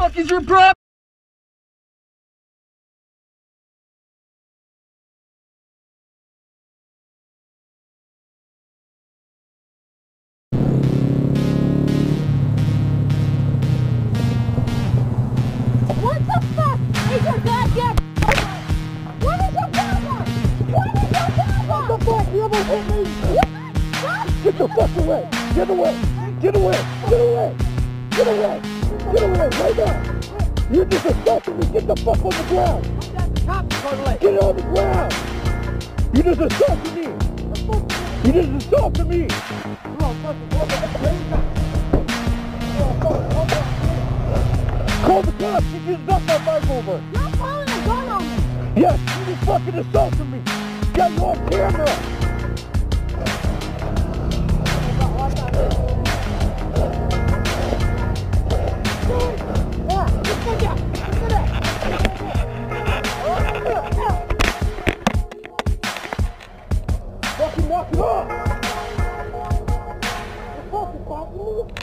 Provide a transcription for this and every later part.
fuck is your problem? Get the fuck away! Get away! Get away! Get away! Get away! Get away! Right now! You're disrespecting me! Get the fuck on the ground! Get on the ground! You just assaulted me! You just assaulted me! Call the cops! You just knocked my mic over! You're pulling a gun on me! Yes! You just fucking assaulted me! Got you on camera! Fucking knock it off! You fucking fuck me!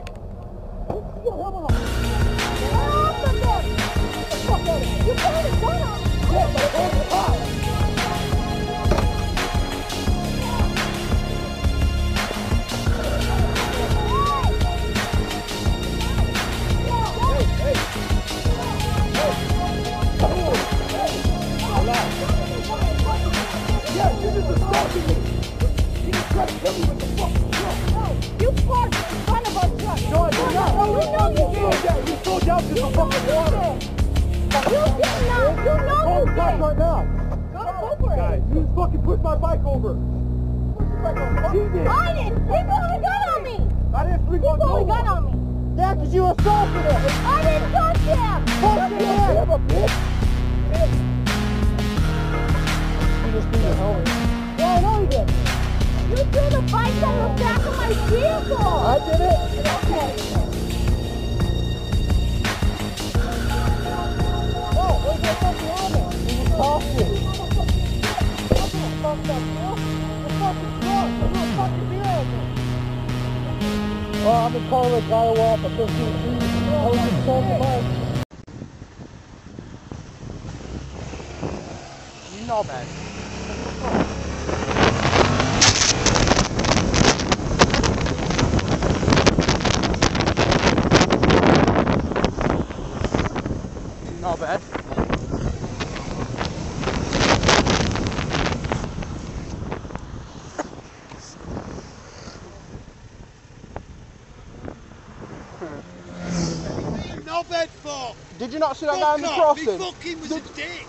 Did you not see that guy in the crossing? He fucking was a dick.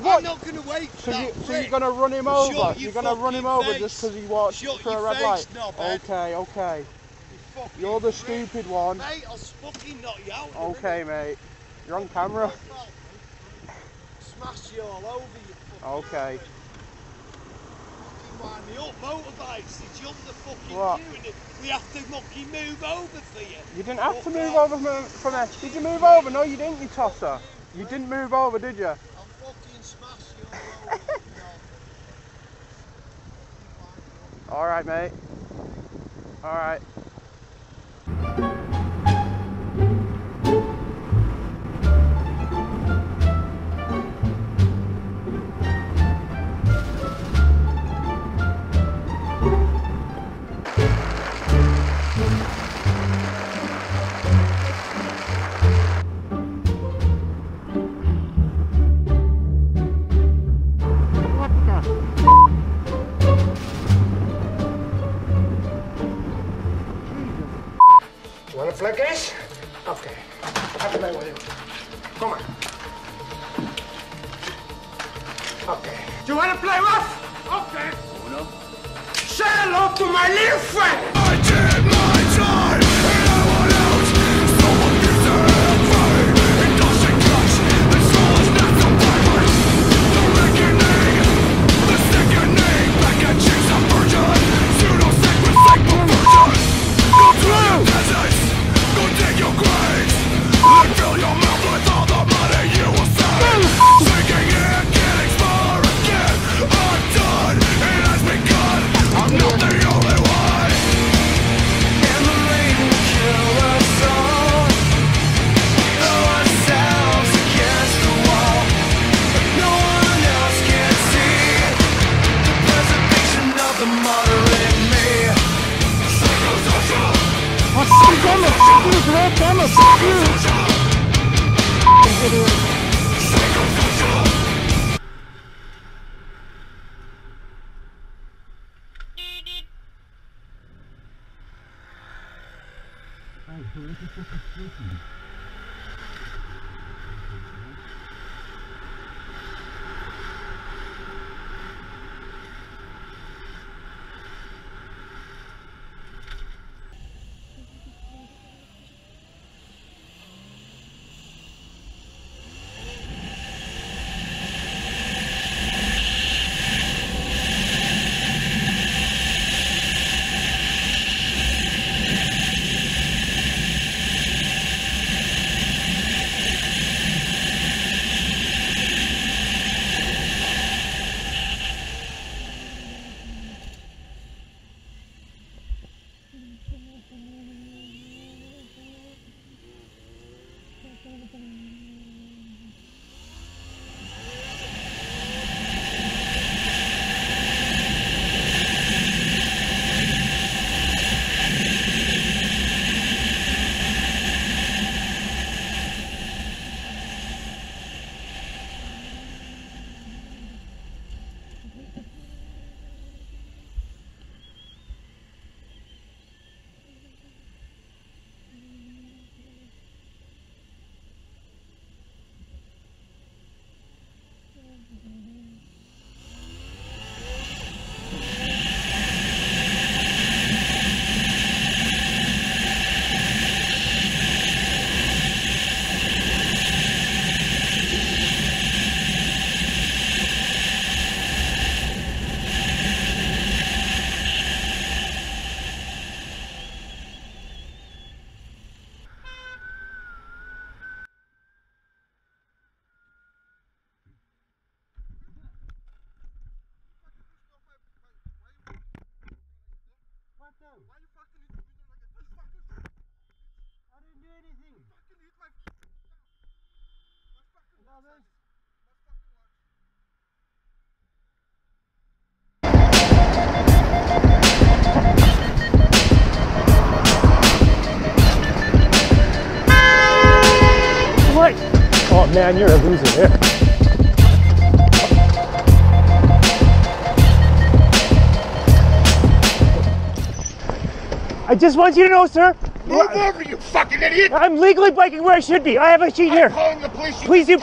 What? I'm not going to wait for that. So you're going to run him over? You're going to run him over just because he walked through a red light? Okay, okay. You're the stupid one. Mate, I'll fucking knock you out. Okay, mate. You're on camera. Smash you all over, you fucking. Okay. Fucking wind me up, motorbikes. It's you the fucking doing it. We have to fucking move over for you. You didn't have to move over from there. Did you move over? No, you didn't, you tosser. You didn't move over, did you? I'll fucking smash you all over. Alright, mate. Alright. Like this? Okay. Have to play with him. Come on. Okay. Do you want to play rough? Okay. Oh no. Say hello to my little friend! I did my time and I want out. Someone gives her a fight. It doesn't clutch. The soul is not the vibrant. The reckoning. The sickening. Back at you, some virgin. Pseudo-sacred sacred virgin. Go through your peasants. Dig your graves and fill your mouth with all the money you will save. Sinking in, getting far again. I'm done, it has begun. I'm not the only one. bothering me. Psychosocial. Oh, shit, damn it. Fuck you, bro. Damn it. Fuck you. Psychosocial. Why you fucking hit me like a fucking? I didn't do anything. You fucking hit my feet. My fucking lunch. My fucking lunch. What? Oh man, you're a loser there. I just want you to know, sir. Move over, you fucking idiot! I'm legally biking where I should be. I have a sheet here. I'm calling the police. Please do.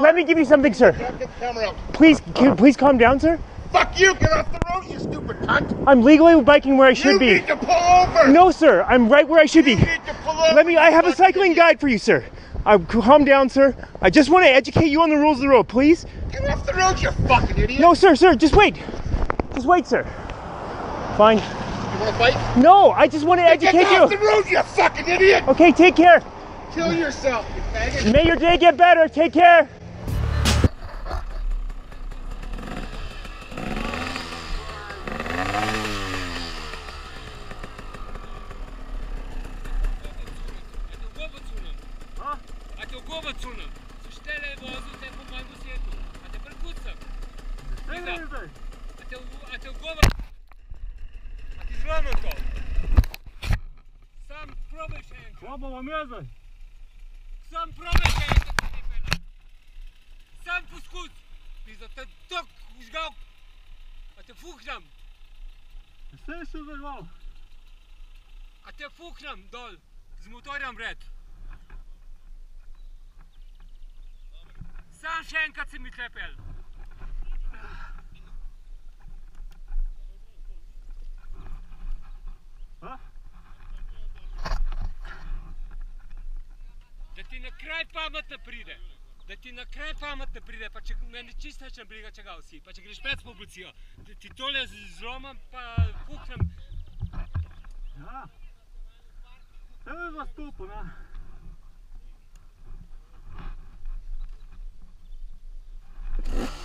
Let me give you something, sir. Get the camera out. Please calm down, sir. Fuck you! Get off the road, you stupid cunt! I'm legally biking where I should be. You need to pull over. No, sir. I'm right where I should be. You need to pull over. I have a cycling guide for you, sir. Calm down, sir. I just want to educate you on the rules of the road, please. Get off the road, you fucking idiot! No, sir, just wait. Just wait, sir. Fine. You want to fight? No, I just want to educate you. Get off the road, you fucking idiot! Okay, take care. Kill yourself, you faggot. May your day get better. Take care. A te fuknem dol, z motorjem vred. Sam še enkrat si mi tlepel. Da ti na kraj pametne pride. Pa če meni čisto nečem briga, če ga vsi. Pa če greš pred s policijo, da ti tole zlomam pa fuknem. Ja, tebe je zastopil, ne? Thank you.